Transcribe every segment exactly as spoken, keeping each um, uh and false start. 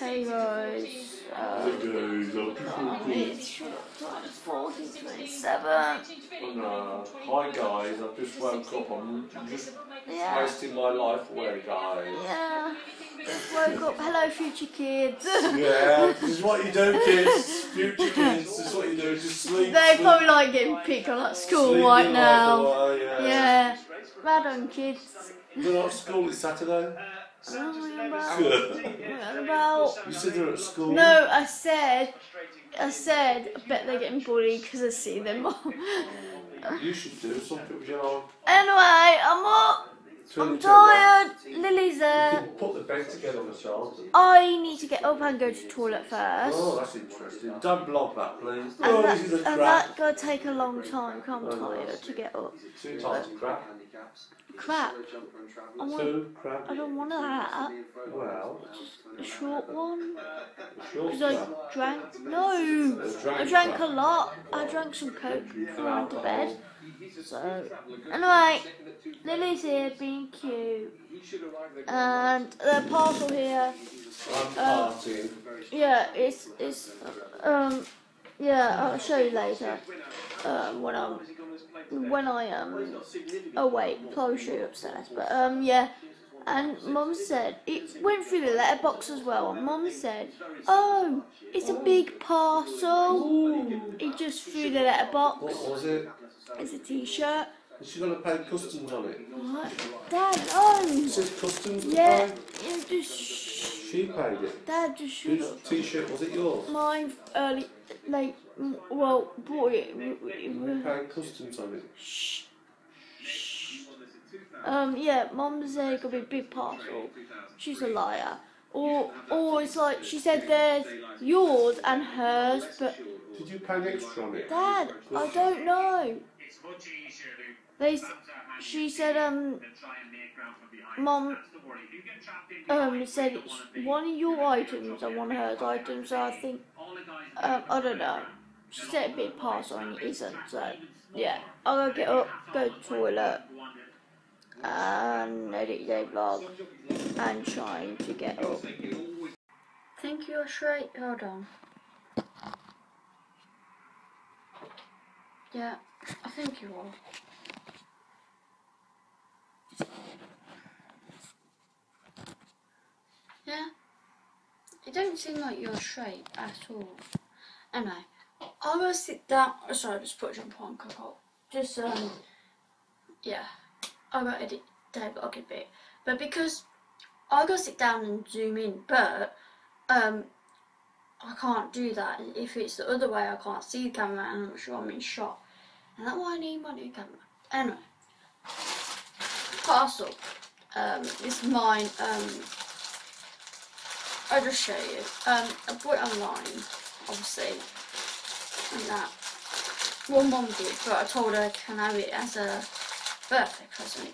Hey guys, uh, hey guys, I've just woken up. Hi guys, I've just woke up. I'm just yeah. wasting my life away, guys. Yeah, just woke up. Hello, future kids. Yeah, this is what you do, kids. Future kids, this is what you do. Just sleep. They're sleep. probably like getting picked on at school Sleeping right now. Away, yeah. yeah, right on, kids. They're not at school. It's Saturday. About you said they're at school. No, I said, I said, I bet they're getting bullied because I see them all. You should do something with your arm. Anyway, I'm up. I'm tired. Lily's there. Put the bed together, Michelle. I need to get up and go to the toilet first. Oh, that's interesting. Don't block that, please. And oh, that, this is a and that gonna take a long time. I'm oh, tired nice. to get up. Two times crap. Crap. I want, Two crap. I don't want that. Well, just a short one. Because I drank. No, I drank a lot. I drank some coke before I went to bed. So anyway, Lily's here being cute, and the parcel here. Um, yeah, it's it's um yeah. I'll show you later. Um, when I'm when I am um, oh wait, probably show you upstairs. But um yeah. And Mum said, it went through the letterbox as well, and Mum said, oh, it's a big parcel. Ooh. It just threw the letterbox. What was it? It's a t-shirt. Is she going to pay customs on it? What? Dad, oh! It says customs? Yeah, yeah just She paid it. Dad, just shoot Whose t-shirt, was it yours? Mine, early, like, well, bought it. You paid customs on it? Shh. Um, yeah, Mum said it could be a big parcel. She's a liar. Or, or it's like, she said there's yours and hers, but... Did you pay an extra on it? Dad, I don't know. They, she said, um, Mum, um, said it's one of your items and one of hers items, so I think, um, I don't know. She said it'd be a parcel and it isn't, so, yeah. I'll go get up, go to the toilet. And edit day vlog and trying to get up. Think you're straight? Hold on. Yeah, I think you are. Yeah, it don't seem like you're straight at all. Anyway, I will sit down. Oh, sorry, just put jump on, cock up. Just um, yeah. I got to edit the vlog a bit, but because I got to sit down and zoom in, but um, I can't do that. If it's the other way, I can't see the camera, and I'm not sure I'm in shot, and that's why I need my new camera. Anyway, parcel. Um, this is mine. Um, I'll just show you. Um, I bought it online, obviously, and that. Well, Mum did, but I told her I can have it as a birthday present.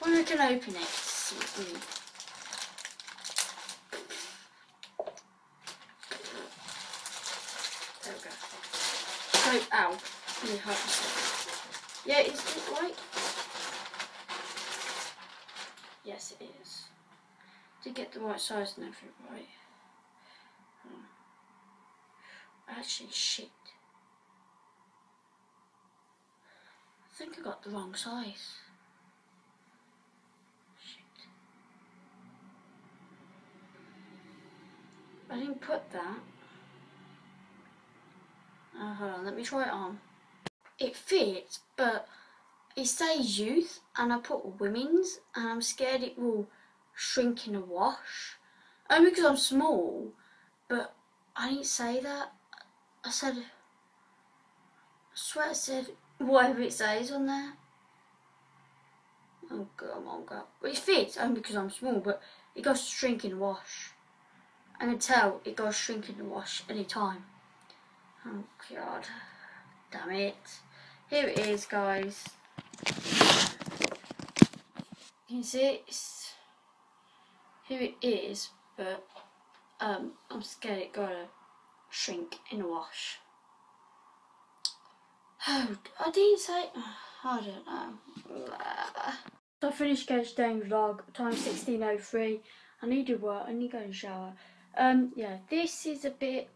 Well, we can open it. See. There we go. So, ow. Let me help myself. Yeah, isn't it right? Yes, it is. Did get the right size and everything right. Hmm. Actually, shit. I think I got the wrong size. Shit. I didn't put that. Oh, hold on, let me try it on. It fits, but it says youth, and I put women's, and I'm scared it will shrink in a wash. Only because I'm small, but I didn't say that. I said, I swear I said, whatever it says on there. Oh god, oh god. It fits only because I'm small, but it goes to shrink and wash. I can tell it goes shrink and wash any time. Oh god. Damn it. Here it is, guys. You can see it's here it is, but um I'm scared it gotta shrink and wash. Oh, I didn't say, I don't know. So I finished today's vlog, time sixteen oh three, I need to work. I need to go and shower. Um, yeah, this is a bit...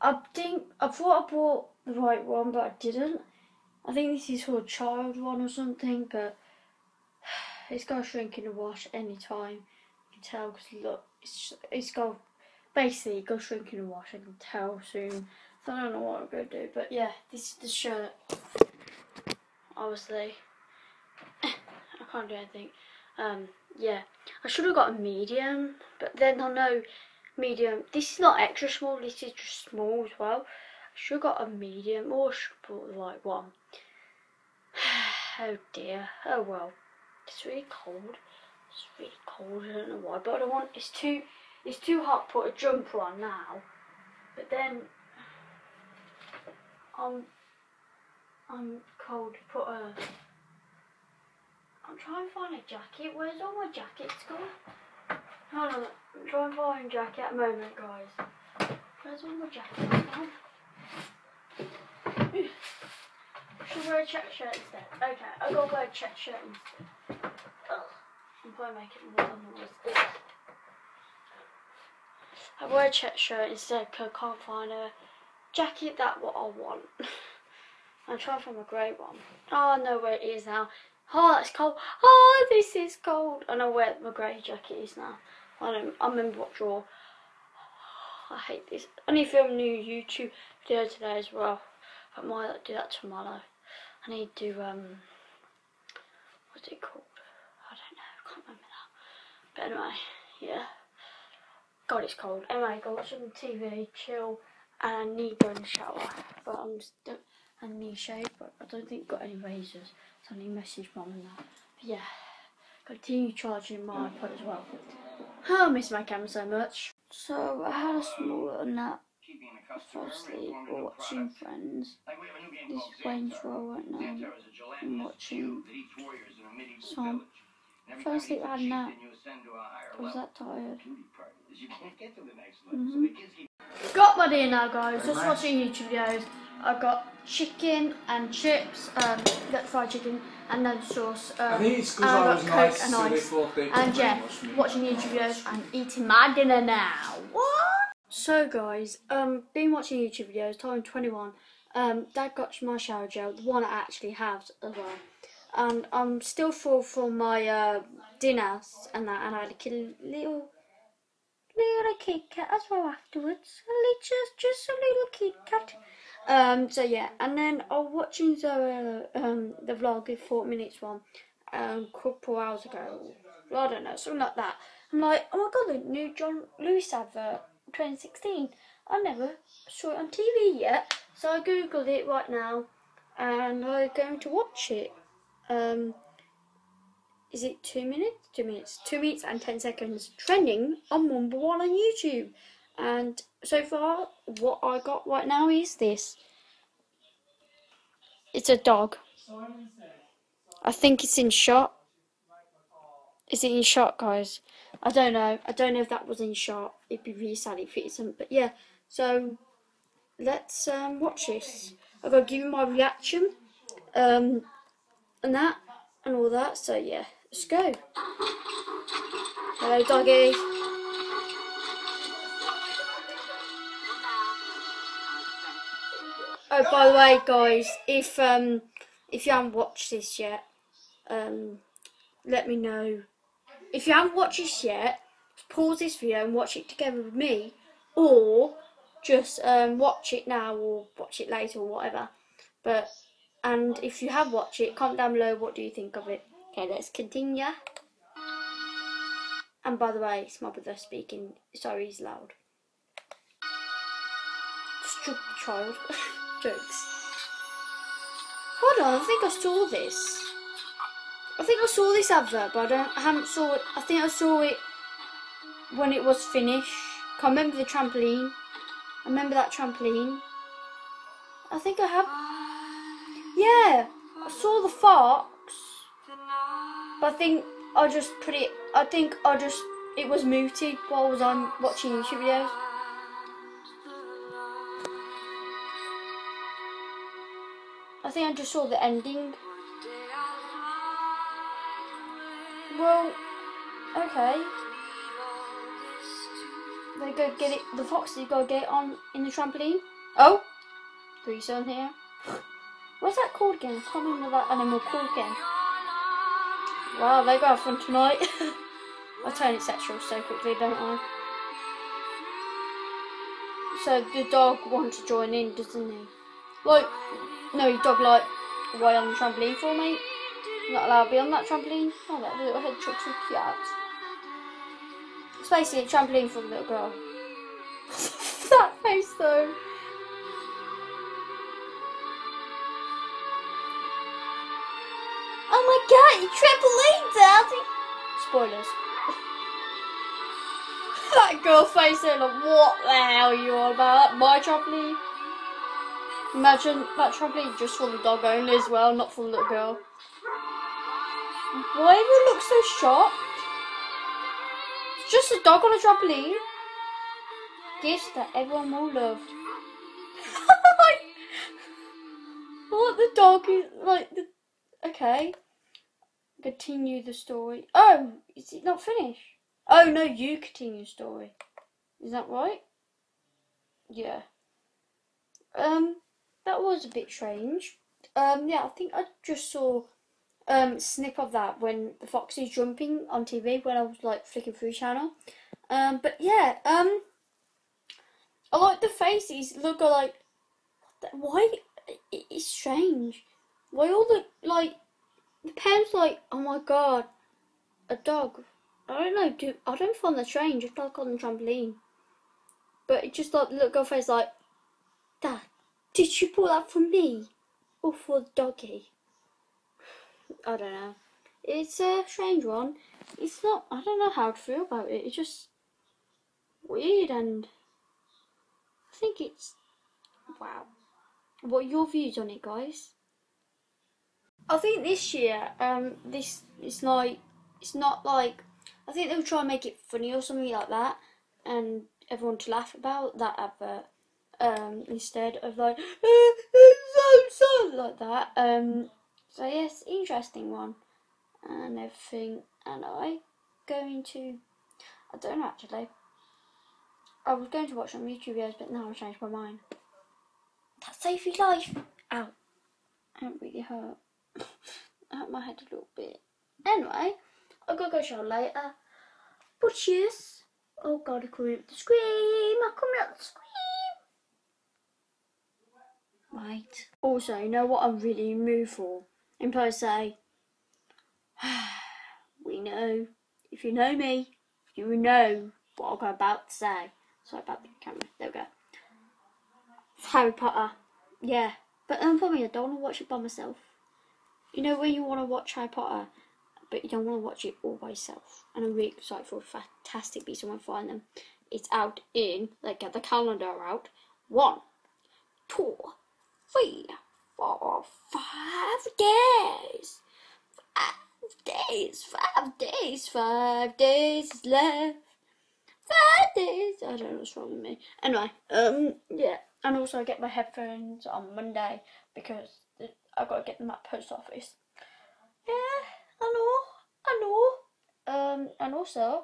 I think I thought I bought the right one, but I didn't. I think this is for a child one or something, but it's got to shrink in the wash any time. You can tell because look, it's it's got basically it got to shrink in the wash. I can tell soon. So I don't know what I'm gonna do, but yeah, this is the shirt. Obviously, I can't do anything. Um, yeah, I should have got a medium, but then I know medium. This is not extra small. This is just small as well. I should have got a medium, or I should have bought the right one. Oh dear. Oh well. It's really cold. It's really cold. I don't know why, but I don't want. It's too. It's too hot to put a jumper on now. But then, I'm. I'm cold to put a. I'm trying to find a jacket. Where's all my jackets gone? Hold on. I'm trying to find a jacket at the moment, guys. Where's all my jackets gone? Should I wear a check shirt instead? Okay, I've got to wear a check shirt instead. Ugh. I'm probably making more noise. I wear a check shirt instead because I can't find a jacket that what I want. I'm trying to find a grey one. Oh, I know where it is now. Oh, that's cold. Oh, this is cold. I know where my grey jacket is now. I don't. I remember what drawer. I hate this. I need to film a new YouTube video today as well. I might do that tomorrow. I need to, um, what's it called? I don't know, I can't remember now. But anyway, yeah. God, it's cold. Anyway, go watch some T V, chill, and I need to go in the shower. But I'm just, I need shade, but I don't think I've got any razors. So I need to message mum and that. But yeah, continue charging my iPod as well. Oh, I miss my camera so much. So I had a small little nap. Firstly, we're watching Friends. This is Wayne's Row right now. I'm watching. So, firstly, I had a nap. I was that tired. Mm-hmm. Got my dinner now, guys. Just watching YouTube videos. I got chicken and chips, um, fried chicken, and then sauce. Um, I think it's because I, I was nice, and, ice. So they thought they and yeah, watching YouTube videos and eating my dinner now. What? So guys, um, been watching YouTube videos, time twenty-one, um, Dad got my shower gel, the one I actually have as well, and I'm still full for my uh, dinner and that, and I had a kid, little, little Kit Kat as well afterwards, just, just a little Kit Kat, um, so yeah, and then I was watching the, uh, um, the vlog, the four minutes one, um, a couple hours ago, I don't know, something like that, I'm like, oh my god, the new John Lewis advert, twenty sixteen. I never saw it on T V yet, so I googled it right now, and I'm going to watch it. Um, is it two minutes? Two minutes. Two minutes and ten seconds. Trending on number one on YouTube. And so far, what I got right now is this. It's a dog. I think it's in shot. Is it in shot, guys? I don't know. I don't know if that was in shot. It'd be really sad if it isn't. But yeah, so let's um, watch this. I've got to give you my reaction um, and that and all that. So yeah, let's go. Hello, doggy. Oh, by the way, guys, if um, if you haven't watched this yet, um, let me know. If you haven't watched this yet, pause this video and watch it together with me, or just um, watch it now or watch it later or whatever. But and if you have watched it, comment down below what do you think of it. Okay, let's continue. And by the way, it's my brother speaking. Sorry, he's loud. Stupid child jokes. Hold on, I think I saw this. I think I saw this advert, but I don't. I haven't saw it. I think I saw it when it was finished. I remember the trampoline. I remember that trampoline. I think I have. Yeah, I saw the fox, but I think I just put it. I think I just it was muted while I was on watching YouTube videos. I think I just saw the ending. Well, okay. They go get it. The fox, you gotta get it on in the trampoline. Oh, three's on here. What's that called again? I can't remember that animal called again. Wow, they got fun tonight. I turn it sexual so quickly, don't I? So the dog wants to join in, doesn't he? Like, no, your dog like, why on the trampoline for me? Not allowed to be on that trampoline. Oh, that little head chucks are cute. It's basically a trampoline for the little girl. That face though. Oh my god, you trampoline daddy! Spoilers. That girl face there, like, what the hell are you all about? My trampoline? Imagine that trampoline just for the dog only as well, not for the little girl. Why do you look so shocked? It's just a dog on a trampoline. Gifts that everyone will love. What the dog is like the okay. Continue the story. Oh, is it not finished? Oh no, you continue the story. Is that right? Yeah. Um, that was a bit strange. Um, yeah, I think I just saw um snip of that when the fox is jumping on T V when I was like flicking through channel. Um, but yeah, um, I like the faces. Look, I like why it's strange. Why all the like the parents like? Oh my god, a dog. I don't know. Do I don't find that strange. It's like on the trampoline, but it's just like the little girl face like. Dad, did you pull that for me or for the doggy? I don't know. It's a strange one. It's not. I don't know how to feel about it. It's just weird, and I think it's wow. What are your views on it, guys? I think this year, um, this it's like it's not like I think they'll try and make it funny or something like that, and everyone to laugh about that advert. Um, instead of like so so like that. Um, so yes, interesting one and everything. And I going to I don't know actually. I was going to watch some YouTube videos, but now I've changed my mind. That saved your life. Ow! That really hurt. I hurt my head a little bit. Anyway, I gotta go show later. But cheers! Oh god, I'm coming up to scream. I'm coming up to scream. Right. Also, you know what I'm really in mood for? And I say, we know. If you know me, you know what I'm about to say. Sorry about the camera. There we go. It's Harry Potter. Yeah. But um, for me, I don't want to watch it by myself. You know when you want to watch Harry Potter, but you don't want to watch it all by yourself. And I'm really excited for a fantastic piece of one find them. It's out in, like get the calendar out. One, two, Three, four, five days. Five days, five days, five days is left. Five days. I don't know what's wrong with me. Anyway, um, yeah. And also, I get my headphones on Monday because I've got to get them at post office. Yeah, I know, I know. Um, and also,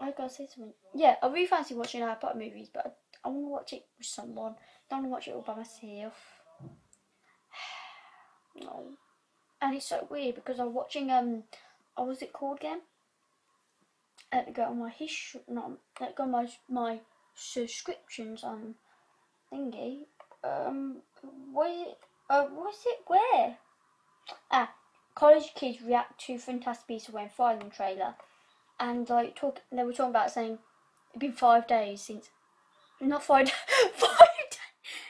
I gotta say something. Yeah, I really fancy watching Harry Potter movies, but. I I want to watch it with someone. I don't want to watch it all by myself. No. And it's so weird because I'm watching, um, what was it called again? Let me go on my history, not let go on my, my subscriptions on thingy. Um, what is it? Uh, what is it? Where? Ah, college kids react to Fantastic Beasts when filing trailer. And like, talk, they were talking about saying it'd been five days since. Not five, five,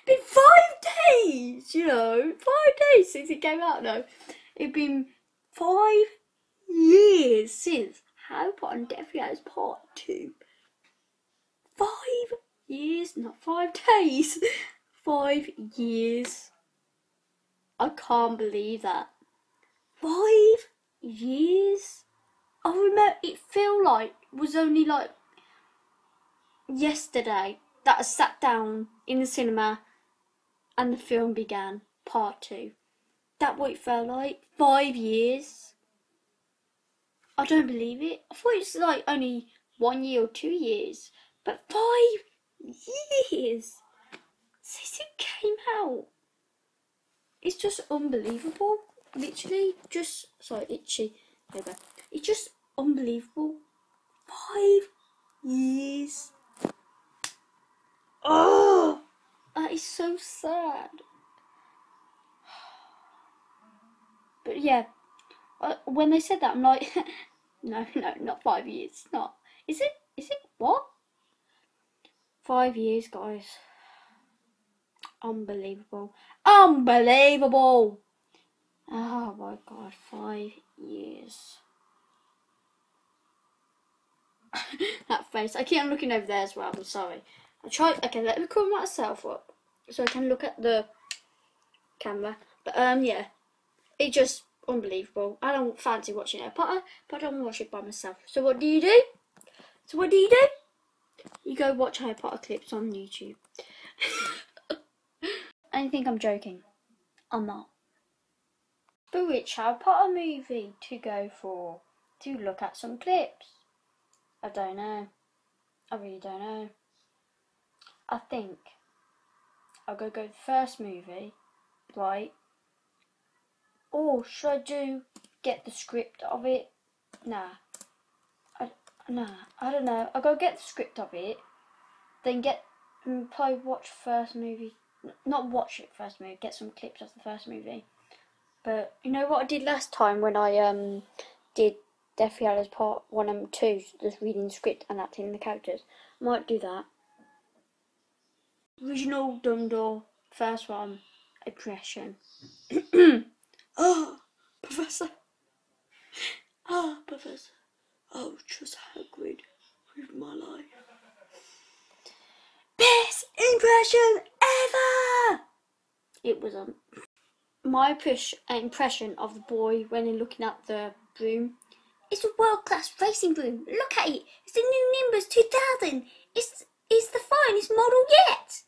been five days, you know, five days since it came out. No, it's been five years since Harry Potter and Deathly Hallows Part Two. Five years, not five days. Five years. I can't believe that. Five years. I remember it feel like it was only like yesterday. That I sat down in the cinema and the film began, part two. That what it felt like, five years. I don't believe it. I thought it's like only one year or two years, but But five years since it came out. It's just unbelievable. Literally, just, sorry, itchy. There we go. It's just unbelievable. Five years. Oh, that is so sad. But yeah, when they said that, I'm like, no, no, not five years. It's not. Is it? Is it what? Five years, guys. Unbelievable. Unbelievable. Oh my god, five years. That face. I keep on looking over there as well. I'm sorry. I try. Okay, let me cover myself up so I can look at the camera. But um, yeah, it's just unbelievable. I don't fancy watching Harry Potter, but I don't watch it by myself. So what do you do? So what do you do? You go watch Harry Potter clips on YouTube. And you think I'm joking? I'm not. But which Harry Potter movie to go for? To look at some clips? I don't know. I really don't know. I think I'll go go the first movie, right? Or should I do get the script of it? Nah, I, nah, I don't know. I'll go get the script of it, then get and probably watch first movie. Not watch it first movie. Get some clips of the first movie. But you know what I did last time when I um did Deathly Hallows Part One and Two, just reading the script and acting the characters. I might do that. Original Dumbledore, first one, oppression. Oh, Professor. Oh, Professor. Oh, trust Hagrid with my life. Best impression ever! It was um, my push, impression of the boy when he's looking at the broom. It's a world-class racing broom. Look at it. It's the new Nimbus two thousand. It's, it's the finest model yet.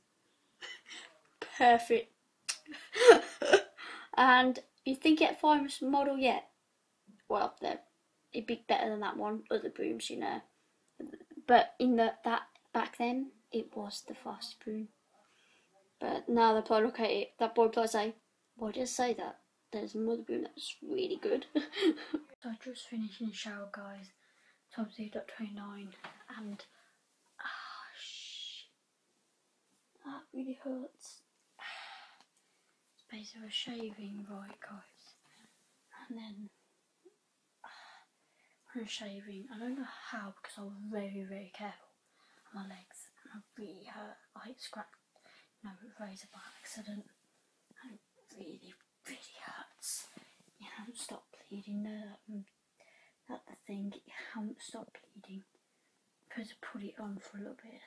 Perfect. And you think it's finest model yet? Well, it'd be better than that one. Other brooms, you know. But in the that back then, it was the fast broom. But now they probably look at it. That boy probably say, "Why did I say that? There's another broom that's really good." So I just finished in the shower, guys. It's obviously dot twenty-nine, and ah, oh, shh, that really hurts. So I was shaving, right, guys, and then uh, when I was shaving, I don't know how, because I was very, very careful on my legs, and I really hurt, like scratched, you know, razor by accident, and it really, really hurts. You haven't stopped bleeding, um, that's the thing, you haven't stopped bleeding, because I put it on for a little bit,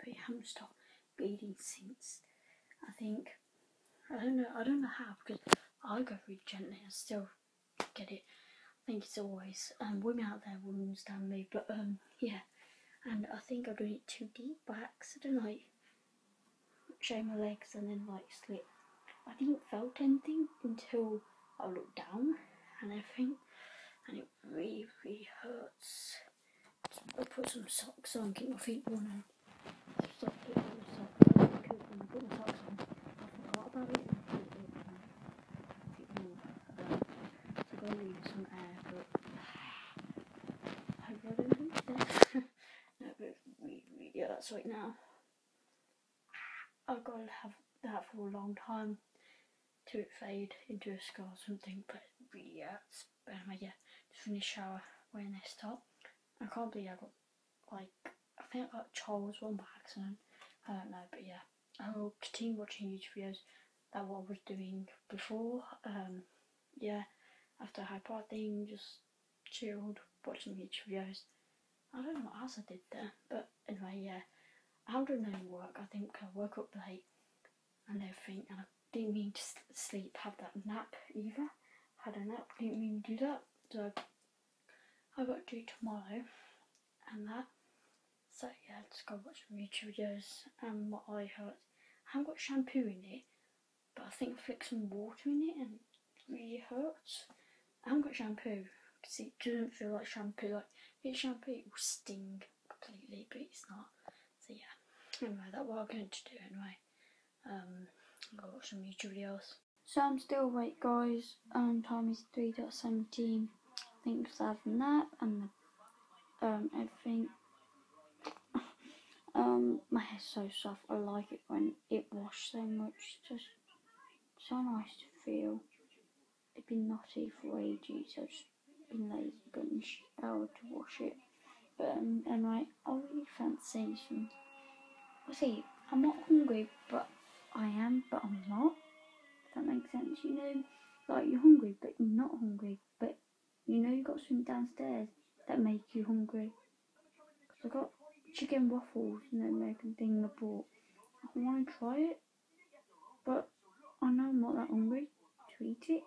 but you haven't stopped bleeding since, I think. I don't know, I don't know how, because I go through gently and still get it. I think it's always, um, women out there will understand me, but um, yeah. And I think I've done it too deep by accident, like, shave my legs and then like slip. I didn't felt anything until I looked down and everything, and it really, really hurts. So I put some socks on, keep my feet warm. Right now, I've got to have that for a long time till it fade into a scar or something, but it really hurts. But anyway, yeah, just finished shower wearing this top. I can't believe I got, like, I think I got Charles one by accident. I don't know, but yeah, I will continue watching YouTube videos. That what I was doing before. Um, yeah, after Harry Potter thing, just chilled watching YouTube videos. I don't know what else I did there, but anyway, yeah, I haven't done any work, I think, because I woke up late and everything, and I didn't mean to sleep, have that nap either, had a nap, didn't mean to do that, so I've got to do tomorrow, and that, so yeah, I just got to watch some YouTube videos, and what I heard, I haven't got shampoo in it, but I think I flicked some water in it, and it really hurts. I haven't got shampoo, because it doesn't feel like shampoo, like, it's shampoo, it will sting completely, but it's not. remember that what I'm going to do anyway. Um, go watch some YouTube videos. So I'm still awake, guys. Um, time is three seventeen. I think aside from that and the, um everything. um, my hair's so soft. I like it when it washes so much. It's just so nice to feel. It'd been knotty for ages. I've just been lazy, got in the shower to wash it. But um, anyway, I really fancy some. See, I'm not hungry, but I am, but I'm not. If that makes sense, you know, like you're hungry, but you're not hungry, but you know you got something downstairs that make you hungry. Cause I got chicken waffles, you know, American thing I bought. I want to try it, but I know I'm not that hungry to eat it.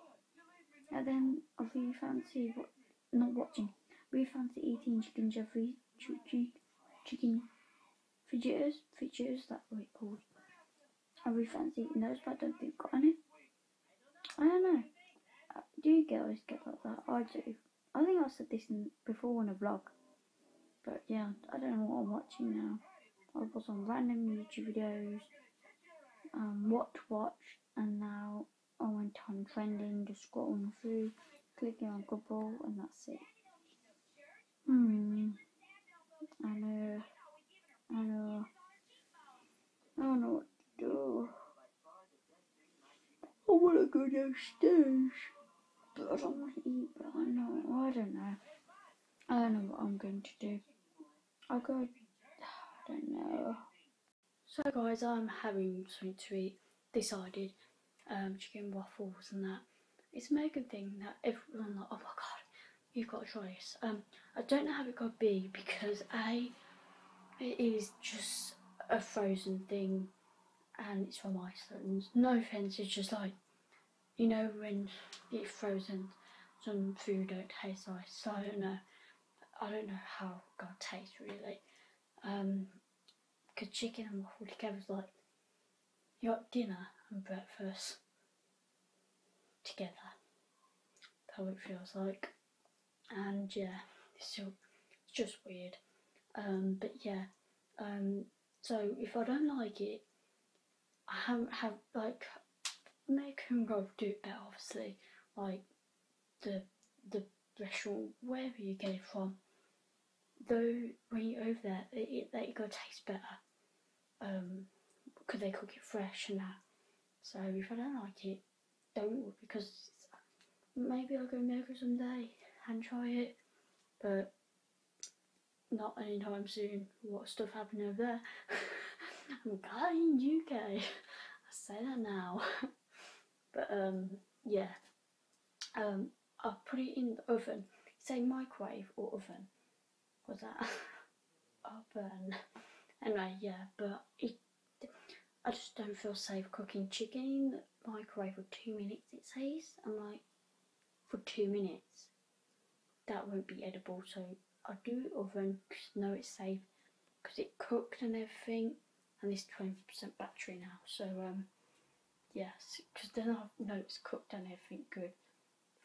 And then I really fancy what, not watching. I really fancy eating chicken Jeffrey, ch ch chicken fritters, fritters. That's what it's called. I really fancy eating those, but I don't think I've got any. I don't know. Do you girls get like that? I do. I think I said this in, before on a vlog. But yeah, I don't know what I'm watching now. I was on random YouTube videos, um, what to watch, and now I went on trending, just scrolling through, clicking on Google, and that's it. Hmm. I know. I know. I don't know what to do. I want to go downstairs, but I don't want to eat, but I know, I don't know. I don't know what I'm going to do. I go, I don't know. So guys, I'm having something to eat, decided, um, chicken waffles and that. It's an American thing that everyone's like, oh my god, you've got to try this. Um, I don't know how it got B because A, it is just a frozen thing. And it's from Iceland. No offence, it's just like, you know, when it's frozen, some food don't taste nice. So I don't know. I don't know how it got to taste really. Um, cause chicken and waffle together is like you got dinner and breakfast together. That's what it feels like. And yeah, it's still it's just weird. Um, but yeah. Um, so if I don't like it. I haven't have like American roll do it better obviously, like the the restaurant wherever you get it from. Though when you're over there, it they gotta taste better, um, because they cook it fresh and that. So if I don't like it, don't because maybe I'll go America someday and try it, but not anytime soon. What stuff happening over there? I'm going in U K. I say that now, but um, yeah, um, I'll put it in the oven. Say microwave or oven. What's that? Oven. Anyway, yeah, but it. I just don't feel safe cooking chicken in the microwave for two minutes. It says I'm like, for two minutes, that won't be edible. So I do oven because I know it's safe because it cooked and everything. And it's twenty percent battery now, so um, yes, because then I've know it's cooked and everything good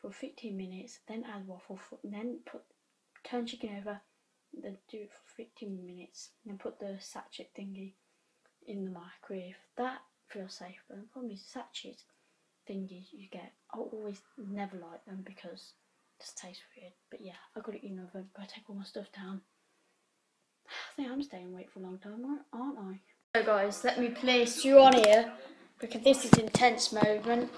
for fifteen minutes, then add waffle, for, then put turn chicken over, then do it for fifteen minutes, then put the sachet thingy in the microwave. That feels safe, but the problem is sachet thingies you get, I always never like them because it just tastes weird. But yeah, I got it in the oven, gotta take all my stuff down. I think I'm staying awake for a long time, aren't I? So guys, let me place you on here because this is intense moment.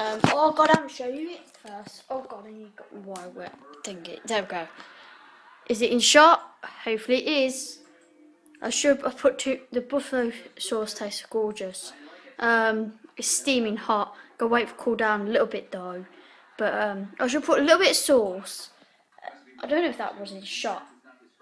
Um, oh god, I haven't shown you it first. Oh god, I need to get my wire thingy. There we go. Is it in shot? Hopefully it is. I should have put two. The buffalo sauce tastes gorgeous. Um, it's steaming hot. Gotta wait for it to cool down a little bit though. But um, I should put a little bit of sauce. I don't know if that was in shot.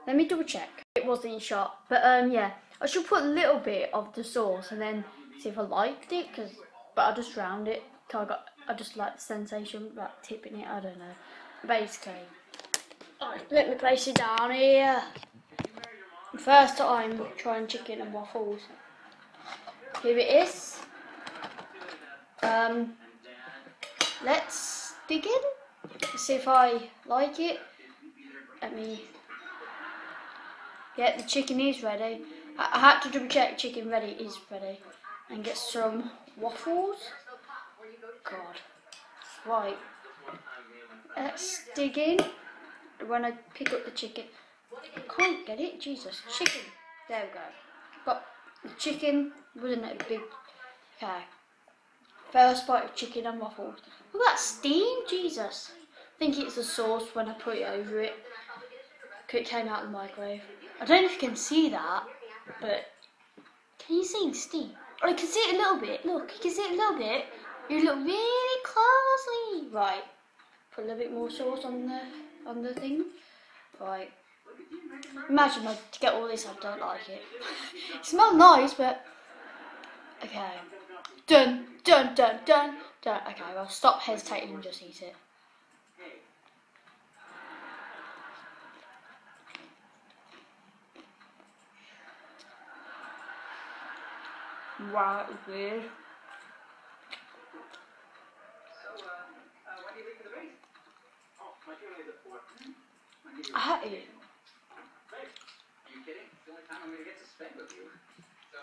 Let me double check. It wasn't in shot, but um, yeah. I should put a little bit of the sauce and then see if I liked it, cause, but I just round it because I got I just like the sensation of like, tipping it, I don't know. Basically, alright, let me place it down here. First time trying chicken and waffles. Here it is. Um, let's dig in. Let's see if I like it. Let me. Yeah, the chicken is ready. I, I had to double check chicken ready is ready and get some waffles. God. Right. Let's dig in. When I pick up the chicken, I can't get it. Jesus, chicken. There we go. Got the chicken. Wasn't it a big? Okay. First bite of chicken and waffles. Look at that steam, Jesus. I think it's the sauce when I put it over it. It came out of the microwave. I don't know if you can see that, but can you see the steam? Oh, you can see it a little bit. Look, you can see it a little bit. You look really closely. Right. Put a little bit more sauce on the on the thing. Right. Imagine I get all this, I don't like it. It smells nice, but okay. Dun dun dun dun dun. Okay, well, stop hesitating and just eat it. Wow, it's weird. I hate it.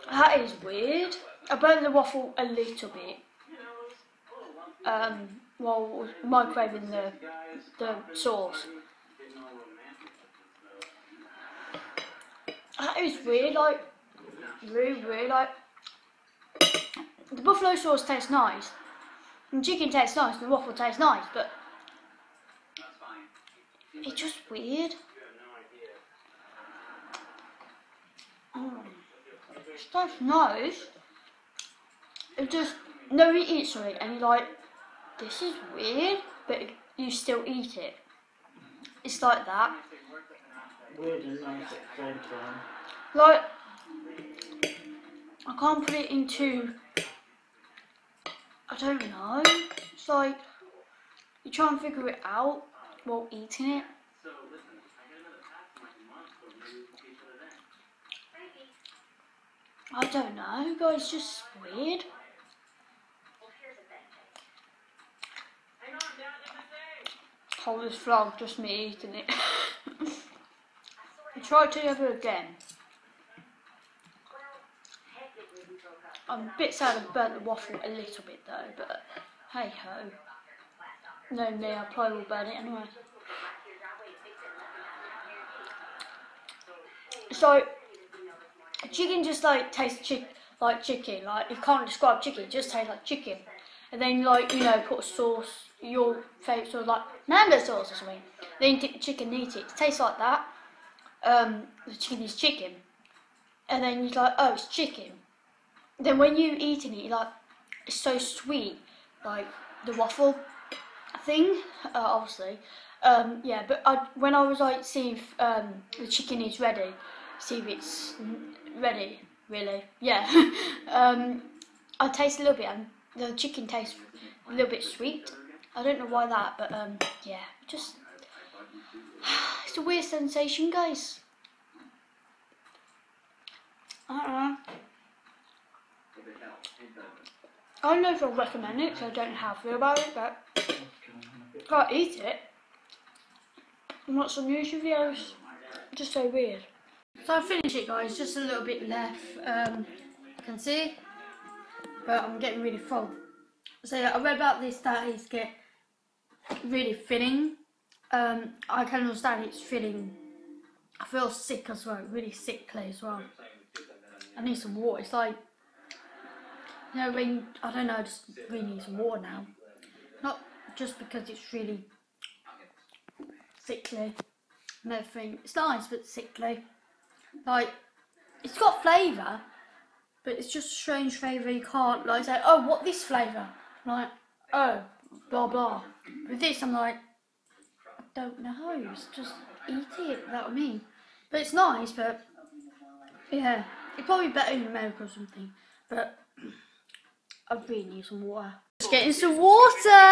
That is weird. I burned the waffle a little bit. Um, while microwaving the the sauce. That is weird. Like, really weird. Like, the buffalo sauce tastes nice, and chicken tastes nice, and the waffle tastes nice, but it's just weird. Mm. Stuff's nice. It's just no, you eat something and you're like, this is weird, but you still eat it. It's like that. Weird and nice at the same time. Like, I can't put it into. I don't know. It's like you try and figure it out while eating it. I don't know, guys. It's just weird. Hold this vlog, just me eating it. I tried to do it again. I'm a bit sad I've burnt the waffle a little bit though, but hey ho. No, me, I probably will burn it anyway. So, chicken just like tastes chick like chicken. Like, you can't describe chicken; it just tastes like chicken. And then, like, you know, put a sauce, your favourite sauce, like mango sauce or something. Then you take the chicken and eat it. It tastes like that. Um, the chicken is chicken. And then you're like, oh, it's chicken. Then when you eating it, like, it's so sweet, like the waffle thing, uh, obviously. Um, yeah, but I, when I was like, see if um, the chicken is ready, see if it's ready, really, yeah. um, I taste a little bit, and the chicken tastes a little bit sweet. I don't know why that, but um, yeah, just it's a weird sensation, guys. I don't know. I don't know if I'll recommend it, so I don't know how I feel about it, but can't eat it. And watch some YouTube videos. Just so weird. So I finished it, guys, just a little bit left. Um I can see. But I'm getting really full. So yeah, I read about this that it's get really filling. Um I can understand it's filling. I feel sick as well, really sickly as well. I need some water, it's like You know, when, I don't know, I just really need some water now. Not just because it's really sickly and everything. It's nice, but sickly. Like, it's got flavour, but it's just strange flavour. You can't, like, say, oh, what this flavour? I'm like, oh, blah, blah. With this, I'm like, I don't know. It's just eat it, that's what I mean. But it's nice, but, yeah. It's probably better in America or something, but... I really need some water. Just getting some water!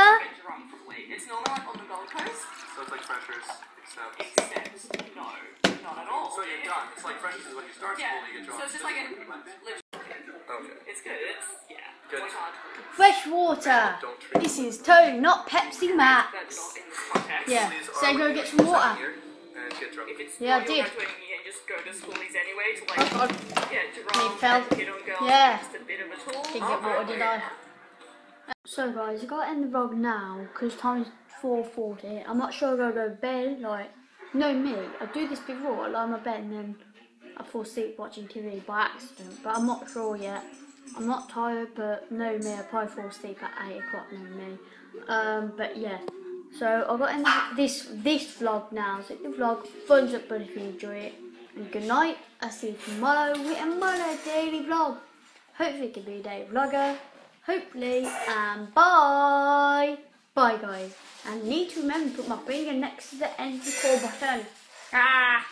It's not like on the Gold Coast. So it's like Freshers, except... Except, no, not at all. So you're done. It's like Freshers is when you start school and you get drunk. So it's just like a... Okay. It's good. It's, yeah. Good. Fresh water. This is Tone, not Pepsi Max. Yeah, so go get some water. Yeah, I did. just go to schoolies anyway to like oh, yeah, giraffe and kid on girl yeah. Just a bit of a tool. I think oh, I watered, did I? So guys, I've got to end the vlog now because time is four forty. I'm not sure if I'll go to bed, like no me. I do this before, I lie on my bed and then I fall asleep watching T V by accident, but I'm not sure yet. I'm not tired, but no me, I probably fall asleep at eight o'clock, no me. Um, but yeah, so I've got to end this, this vlog now. So the vlog, thumbs up but if you enjoy it. And good night, I'll see you tomorrow with another daily vlog. Hopefully it can be a daily vlogger, hopefully, and bye! Bye guys, and need to remember to put my finger next to the end record button. Ah!